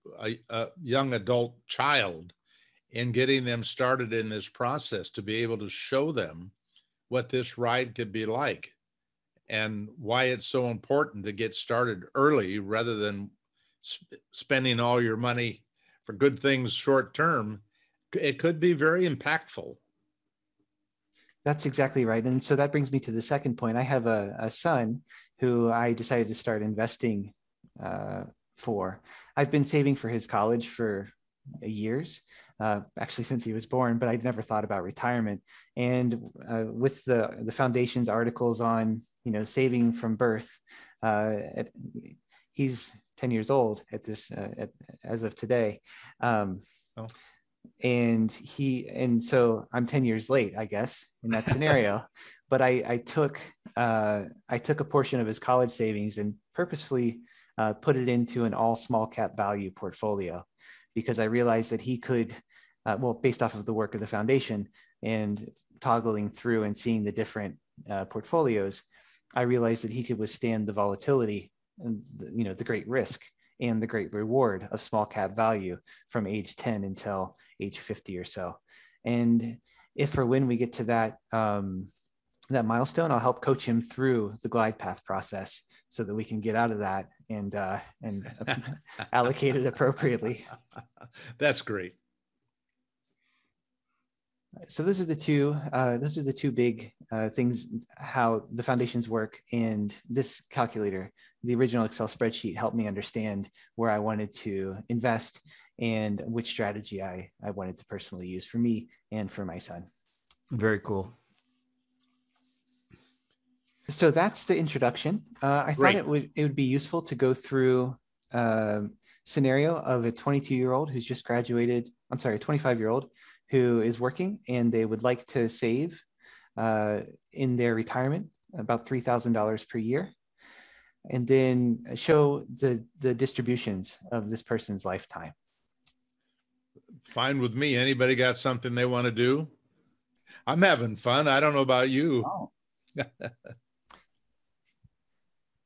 young adult child and getting them started in this process, to be able to show them what this ride could be like and why it's so important to get started early rather than spending all your money for good things short term. It could be very impactful. That's exactly right. And so that brings me to the second point. I have a son who I decided to start investing for. I've been saving for his college for years, actually since he was born, but I'd never thought about retirement. And with the foundation's articles on, saving from birth, he's 10 years old at this, as of today. And so I'm 10 years late, I guess, in that scenario. But I took a portion of his college savings and purposefully put it into an all small cap value portfolio, because I realized that he could, based off of the work of the foundation and toggling through and seeing the different portfolios, I realized that he could withstand the volatility and the great risk and the great reward of small cap value from age 10 until age 50 or so. And if or when we get to that milestone, I'll help coach him through the glide path process so that we can get out of that and allocate it appropriately. That's great. So those are the two big things, how the foundation's work and this calculator. The original Excel spreadsheet helped me understand where I wanted to invest and which strategy I wanted to personally use for me and for my son. Very cool. So that's the introduction. I thought it would be useful to go through a scenario of a 22-year-old who's just graduated, I'm sorry, a 25-year-old who is working, and they would like to save in their retirement about $3,000 per year, and then show the distributions of this person's lifetime. Fine with me. Anybody got something they want to do? I'm having fun. I don't know about you. Oh.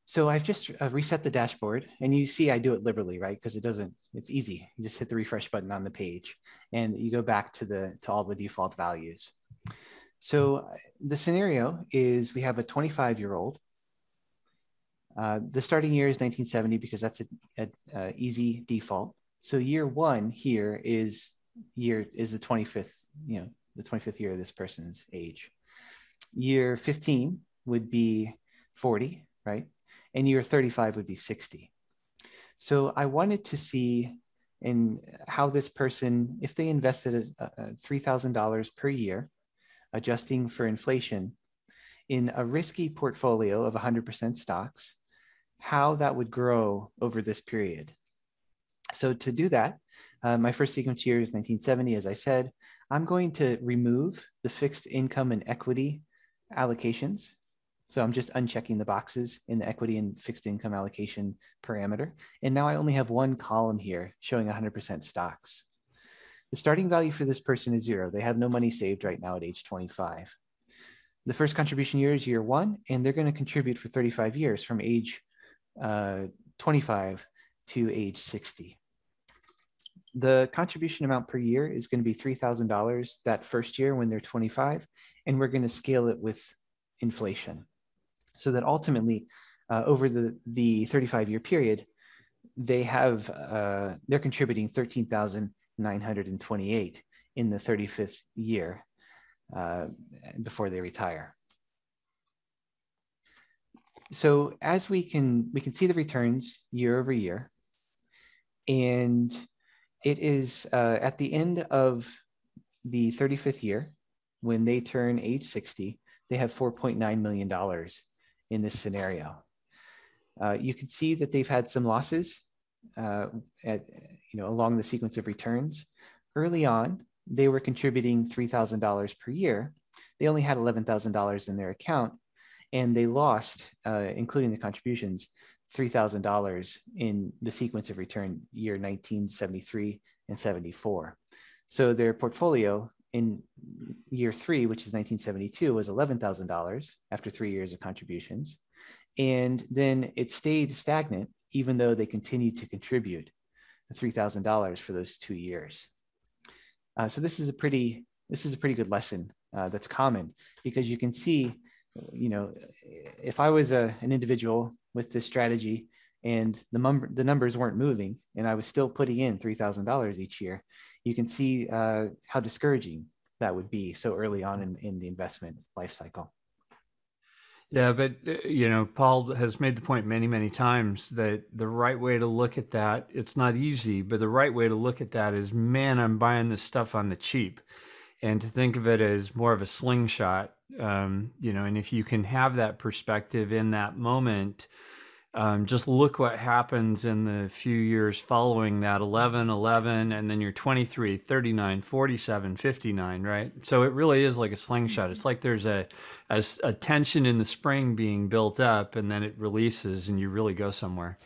So I've just reset the dashboard, and you see I do it liberally, right? Because it's easy. You just hit the refresh button on the page and you go back to all the default values. So the scenario is we have a 25-year-old. The starting year is 1970 because that's an easy default. So year one here is the 25th, the 25th year of this person's age. Year 15 would be 40, right? And year 35 would be 60. So I wanted to see in how this person, if they invested $3,000 per year, adjusting for inflation, in a risky portfolio of 100% stocks, how that would grow over this period. So to do that, my first sequence year is 1970, as I said. I'm going to remove the fixed income and equity allocations. So I'm just unchecking the boxes in the equity and fixed income allocation parameter. And now I only have one column here showing 100% stocks. The starting value for this person is zero. They have no money saved right now at age 25. The first contribution year is year one, and they're going to contribute for 35 years from age 25 to age 60. The contribution amount per year is going to be $3,000 that first year when they're 25, and we're going to scale it with inflation, so that ultimately over the 35-year period, they have, they're contributing 13,928 in the 35th year before they retire. So as we can see the returns year over year, and it is at the end of the 35th year, when they turn age 60, they have $4.9 million in this scenario. You can see that they've had some losses along the sequence of returns. Early on, they were contributing $3,000 per year. They only had $11,000 in their account, and they lost, including the contributions, $3,000 in the sequence of return year 1973 and 74. So their portfolio in year three, which is 1972, was $11,000 after 3 years of contributions. And then it stayed stagnant, even though they continued to contribute $3,000 for those 2 years. So this is a pretty good lesson that's common, because you can see, you know, if I was an individual with this strategy and the numbers weren't moving, and I was still putting in $3,000 each year, you can see how discouraging that would be so early on in the investment life cycle. Yeah, but you know, Paul has made the point many, many times that the right way to look at that, it's not easy, but the right way to look at that is, man, I'm buying this stuff on the cheap, and to think of it as more of a slingshot. You know, and if you can have that perspective in that moment, just look what happens in the few years following that 11, and then you're 23, 39, 47, 59, right? So it really is like a slingshot. It's like there's a tension in the spring being built up, and then it releases and you really go somewhere.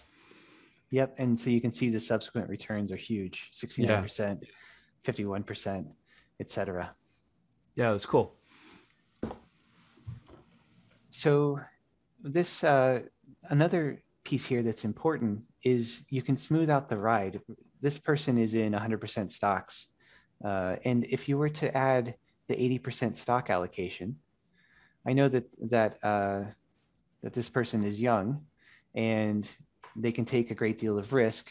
Yep. And so you can see the subsequent returns are huge, 69%, 51%, et cetera. Yeah, that's cool. So this, another piece here that's important is you can smooth out the ride. This person is in 100% stocks. And if you were to add the 80% stock allocation, I know that this person is young and they can take a great deal of risk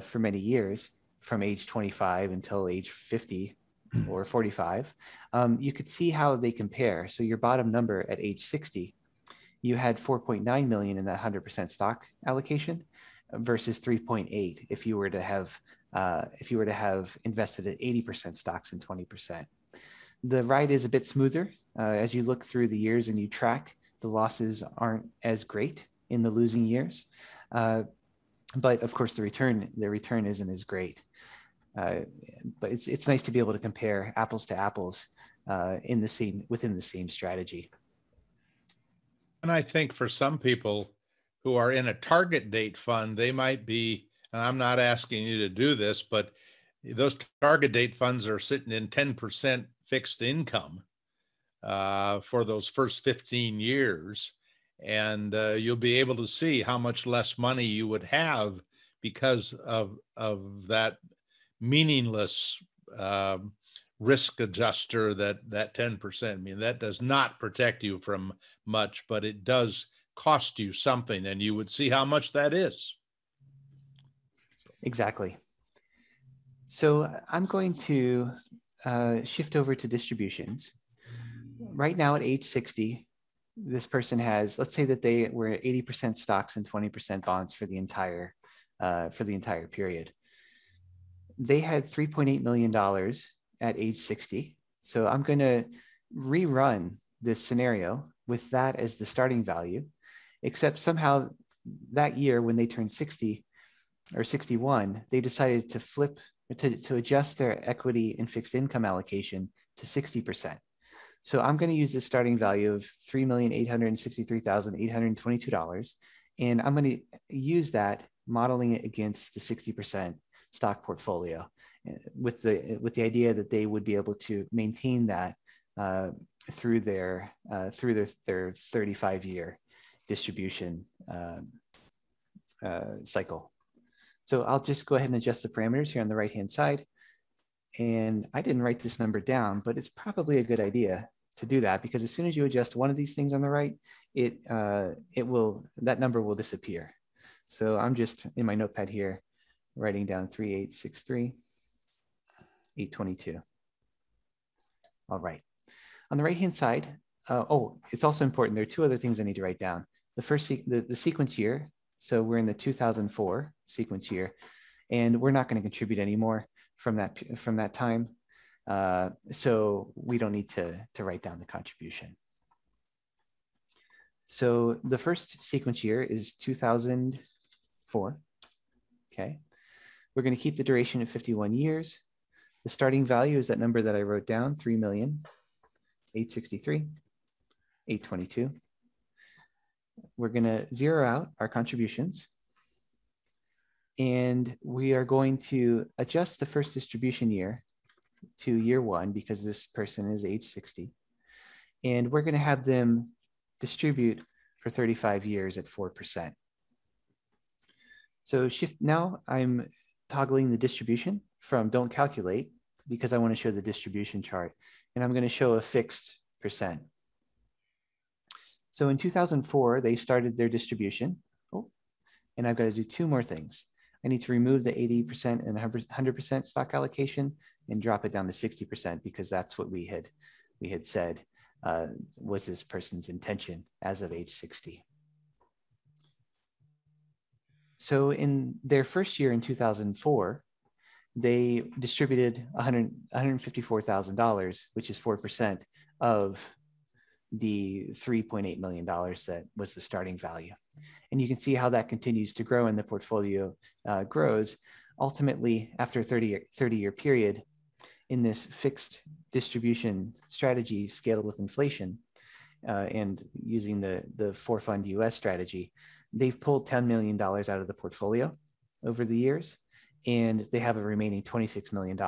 for many years, from age 25 until age 50 or 45. You could see how they compare. So your bottom number at age 60, you had 4.9 million in that 100% stock allocation versus 3.8 if you were to have invested at 80% stocks and 20%. The ride is a bit smoother as you look through the years and you track. The losses aren't as great in the losing years, but of course the return isn't as great. But it's nice to be able to compare apples to apples within the same strategy. And I think for some people who are in a target date fund, they might be, and I'm not asking you to do this, but those target date funds are sitting in 10% fixed income for those first 15 years. And you'll be able to see how much less money you would have because of that meaningless risk adjuster, that 10%. I mean, that does not protect you from much, but it does cost you something, and you would see how much that is. Exactly. So I'm going to shift over to distributions. Right now at age 60, this person has, let's say that they were 80% stocks and 20% bonds for the entire period. They had $3.8 million at age 60. So I'm going to rerun this scenario with that as the starting value, except somehow that year when they turned 60 or 61, they decided to flip, to adjust their equity and fixed income allocation to 60%. So I'm going to use this starting value of $3,863,822, and I'm going to use that, modeling it against the 60% stock portfolio, with the idea that they would be able to maintain that through their 35-year distribution cycle. So I'll just go ahead and adjust the parameters here on the right-hand side. And I didn't write this number down, but it's probably a good idea to do that, because as soon as you adjust one of these things on the right, that number will disappear. So I'm just in my notepad here, writing down 3863, 822. All right. On the right-hand side, oh, it's also important. There are two other things I need to write down. The first, the sequence year. So we're in the 2004 sequence year, and we're not going to contribute anymore from that time. So we don't need to write down the contribution. So the first sequence year is 2004. Okay. We're going to keep the duration at 51 years. The starting value is that number that I wrote down, 3,863,000, 822. We're going to zero out our contributions, and we are going to adjust the first distribution year to year one, because this person is age 60, and we're going to have them distribute for 35 years at 4%. So shift, now I'm toggling the distribution from don't calculate, because I want to show the distribution chart, and I'm going to show a fixed percent. So in 2004, they started their distribution. Oh, and I've got to do two more things. I need to remove the 80% and 100% stock allocation and drop it down to 60%, because that's what we had said was this person's intention as of age 60. So in their first year in 2004, they distributed $154,000, which is 4% of the $3.8 million that was the starting value. And you can see how that continues to grow, and the portfolio grows. Ultimately, after a 30-year period in this fixed distribution strategy scaled with inflation and using the four-fund US strategy, they've pulled $10 million out of the portfolio over the years, and they have a remaining $26 million,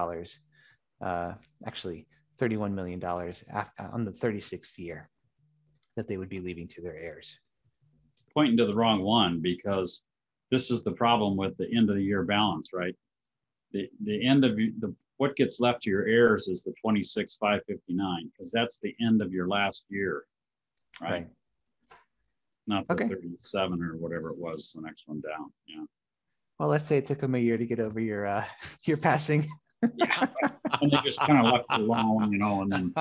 actually $31 million on the 36th year that they would be leaving to their heirs. Pointing to the wrong one, because this is the problem with the end of the year balance, right? The end of what gets left to your heirs is the 26,559, because that's the end of your last year, right? Not the 37 or whatever it was, the next one down. Yeah. Well, let's say it took them a year to get over your passing. Yeah, and they just kind of left it alone, you know, and then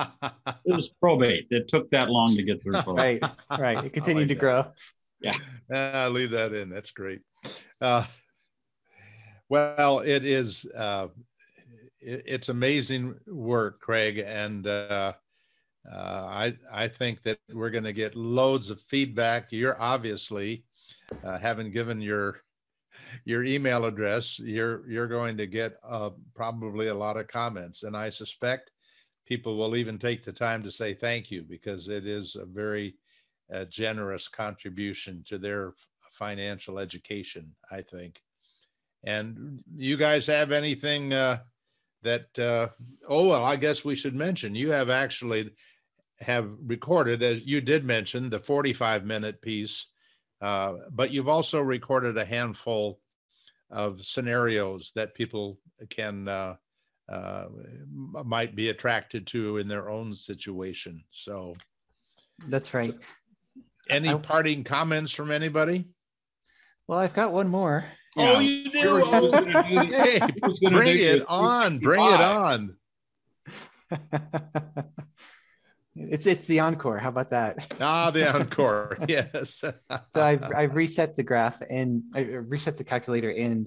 it was probate. It took that long to get through probate. Right. It continued to grow. Yeah. Leave that in. That's great. Well, it is, it's amazing work, Craig. And I think that we're going to get loads of feedback. You're obviously, having given your email address, you're going to get probably a lot of comments. And I suspect people will even take the time to say thank you, because it is a very generous contribution to their financial education, I think. And you guys have anything oh, well, I guess we should mention, you have actually have recorded, as you did mention, the 45-minute piece, but you've also recorded a handful of scenarios that people can might be attracted to in their own situation. So that's right. Any parting comments from anybody? Well, I've got one more. Yeah. Oh, you do! Hey, bring it on! Bring it on! It's the encore. How about that? Ah, the encore. Yes. So I've reset the graph, and I reset the calculator, and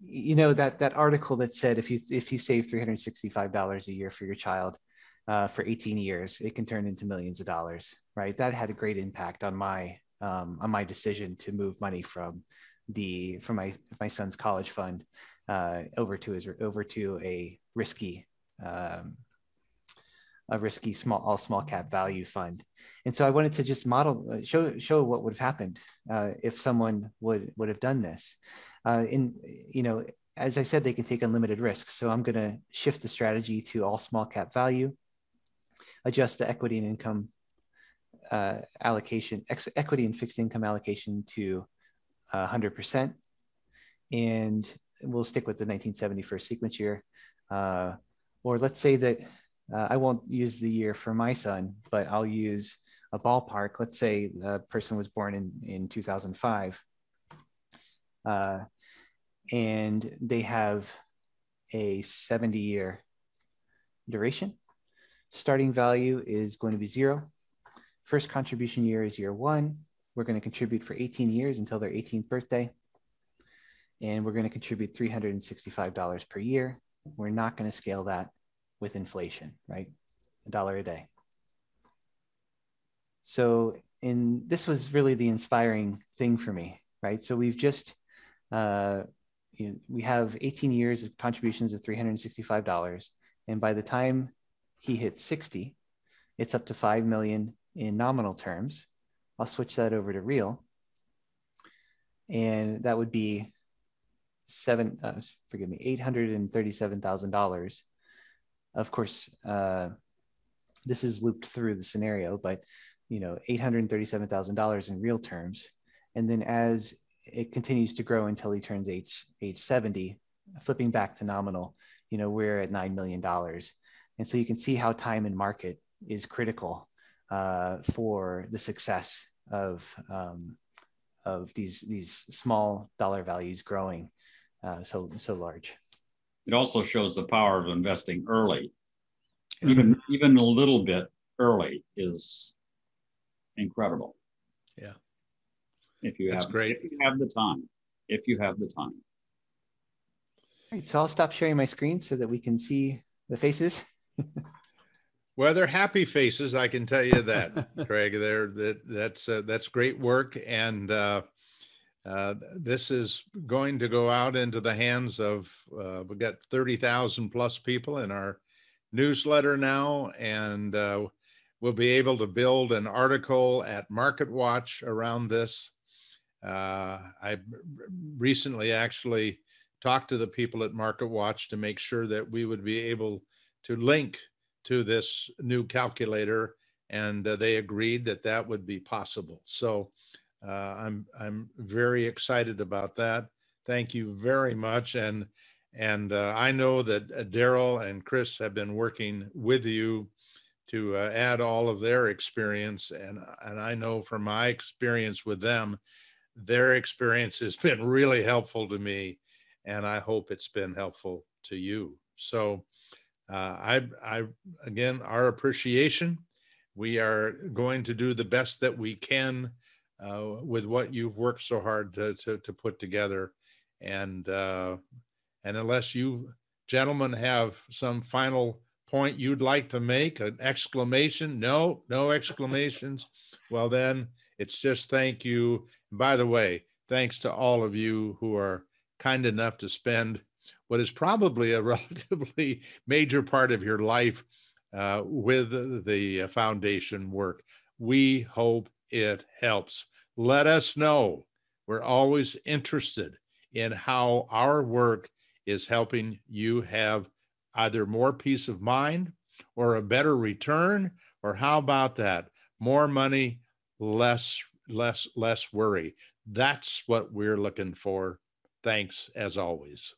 you know that article that said if you save $365 a year for your child for 18 years, it can turn into millions of dollars. Right? That had a great impact on my decision to move money from my son's college fund over to a risky. A risky small cap value fund. And so I wanted to just model, show what would have happened if someone would have done this. You know, as I said, they can take unlimited risks. So I'm going to shift the strategy to all small cap value, adjust the equity and income allocation, equity and fixed income allocation to 100%. And we'll stick with the 1971 sequence year. Or let's say that I won't use the year for my son, but I'll use a ballpark. Let's say the person was born in 2005, and they have a 70-year duration. Starting value is going to be 0. First contribution year is year 1. We're going to contribute for 18 years until their 18th birthday. And we're going to contribute $365 per year. We're not going to scale that with inflation, right? $1 a day. So this was really the inspiring thing for me, right? So we've just, we have 18 years of contributions of $365. And by the time he hits 60, it's up to $5 million in nominal terms. I'll switch that over to real. And that would be $837,000. Of course, this is looped through the scenario, but you know, $837,000 in real terms. And then as it continues to grow until he turns age 70, flipping back to nominal, you know, we're at $9 million. And so you can see how time and market is critical for the success of these small dollar values growing so large. It also shows the power of investing early. Mm-hmm. Even a little bit early is incredible. Yeah. If you have the time. All right, so I'll stop sharing my screen so that we can see the faces. Well, they're happy faces, I can tell you that, Craig. That's great work, and this is going to go out into the hands of, we've got 30,000 plus people in our newsletter now, and we'll be able to build an article at MarketWatch around this. I recently actually talked to the people at MarketWatch to make sure that we would be able to link to this new calculator, and they agreed that that would be possible. So I'm very excited about that. Thank you very much. And I know that Daryl and Chris have been working with you to add all of their experience. And I know from my experience with them, their experience has been really helpful to me, and I hope it's been helpful to you. So again, our appreciation. We are going to do the best that we can with what you've worked so hard to put together. And unless you gentlemen have some final point you'd like to make, an exclamation, no exclamations, well then it's just thank you. By the way, thanks to all of you who are kind enough to spend what is probably a relatively major part of your life with the foundation work. We hope it helps. Let us know. We're always interested in how our work is helping you have either more peace of mind or a better return, or how about that? More money, less worry. That's what we're looking for. Thanks as always.